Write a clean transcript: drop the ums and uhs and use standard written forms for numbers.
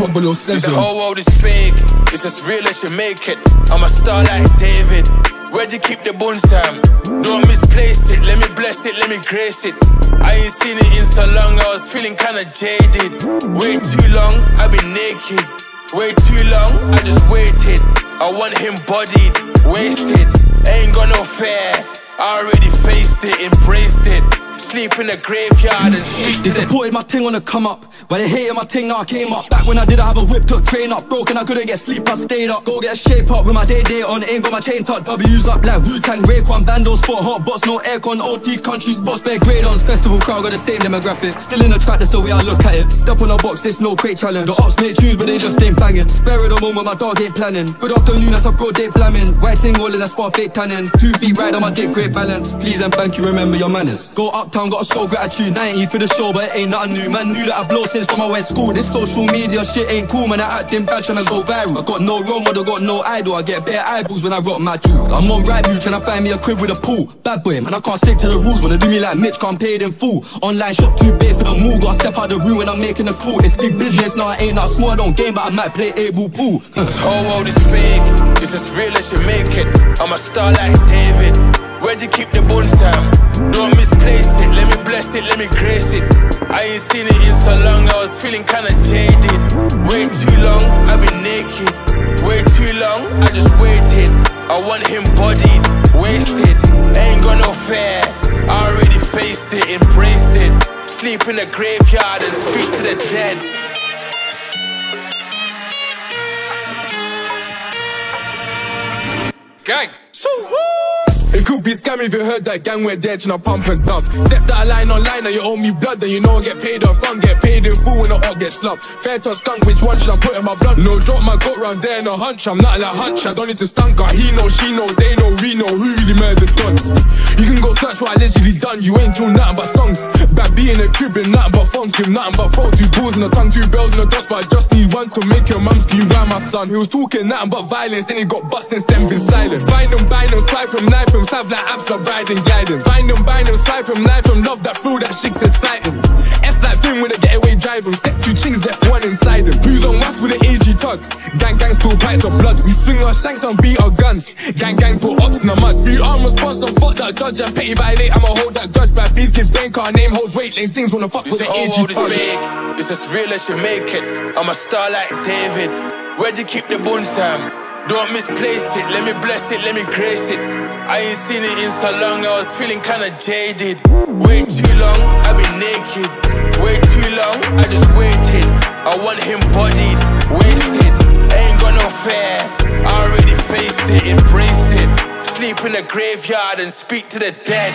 bubble or seven. The whole world is fake, it's as real as you make it. I'm a star like David. Where'd you keep the bun, Sam? Don't misplace it, let me bless it, let me grace it. I ain't seen it in so long, I was feeling kinda jaded. Way too long, I've been naked. Way too long, I just waited. I want him bodied, wasted. Ain't got no fear, I already faced it, embraced it. Sleep in the graveyard and speak. They supported my ting on the come up, while they hated my ting, now I came up. Back when I did, I have a whip, took train up. Broken, I couldn't get sleep, I stayed up. Go get a shape up with my day on. Ain't got my chain tucked, W's up like Wu-Tang, Raekwon. Vandal, sport, hot bots, no aircon. OT, country spots, bare grade ons. Festival crowd got the same demographic. Still in the track, that's the way I look at it. Step on a box, it's no crate challenge. The ops make tunes, but they just ain't banging. Spare at the moment, my dog ain't planning. Good afternoon, that's a bro day blamming. White ting all in a spot, fake tanning. 2 feet right on my dick, great balance. Please and thank you, remember your manners. Go up, gotta show gratitude, 90 for the show, but it ain't nothing new. Man knew that I blow since from I went school. This social media shit ain't cool, man. I acting bad tryna go viral. I got no role model, got no idol. I get bare eyeballs when I rock my jewel. I'm on Rightmove tryna find me a crib with a pool. Bad boy, man, I can't stick to the rules. Wanna do me like Mitch, can't pay them full. Online shop too big for the move. Gotta step out the room when I'm making a call. It's big business, nah, I ain't that small. I don't game, but I might play able pool. This whole world is fake, it's as real as you make it. I'm a star like David. Where'd you keep the bun, Sam? Don't misplace it, let me bless it, let me grace it. I ain't seen it in so long, I was feeling kinda jaded. Way too long, I've been naked. Way too long, I just waited. I want him bodied, wasted. Ain't got no fear, I already faced it, embraced it. Sleep in the graveyard and speak to the dead. Gang! So woo! It could be scam if you heard that gang we're dead, tryna pump and dump. Step that line online and you owe me blood, then you know I get paid off. Some get paid in full and the all get slumped. Fair to skunk, which one should I put in my blood? No drop my goat round there in a hunch. I'm not like hunch, I don't need to stunk. Got he know, she know, they know, we know who really murdered guns. You can go search what I literally done. You ain't doing nothing but songs. Bad B in the crib and nothing but phones. Give nothing but phone. 2 balls in the tongue, 2 bells in the dust. But I just need one to make your mum scream round my son. He was talking nothing but violence, then he got bust and then been silent. Find him, bind him, swipe him, knife him. Have like apps of riding, gliding. Bind them, swipe them, knife them. Love that through that shit's exciting. S like thing with a getaway driving. Step 2 chings, left 1 inside them. Who's on wax with an AG tug? Gang gang spill pipes of blood. We swing our shanks and beat our guns. Gang gang put ops in the mud. Free arm response and fuck that judge. I petty violate, I'ma hold that grudge. Bad bees give brain car, name holds weight. These things wanna fuck with the AG tug. It's as real as you make it. I'm a star like David. Where'd you keep the bun, Sam? Don't misplace it, let me bless it, let me grace it. I ain't seen it in so long, I was feeling kinda jaded. Way too long, I've been naked. Way too long, I just waited. I want him bodied, wasted. Ain't got no fear, I already faced it, embraced it. Sleep in the graveyard and speak to the dead.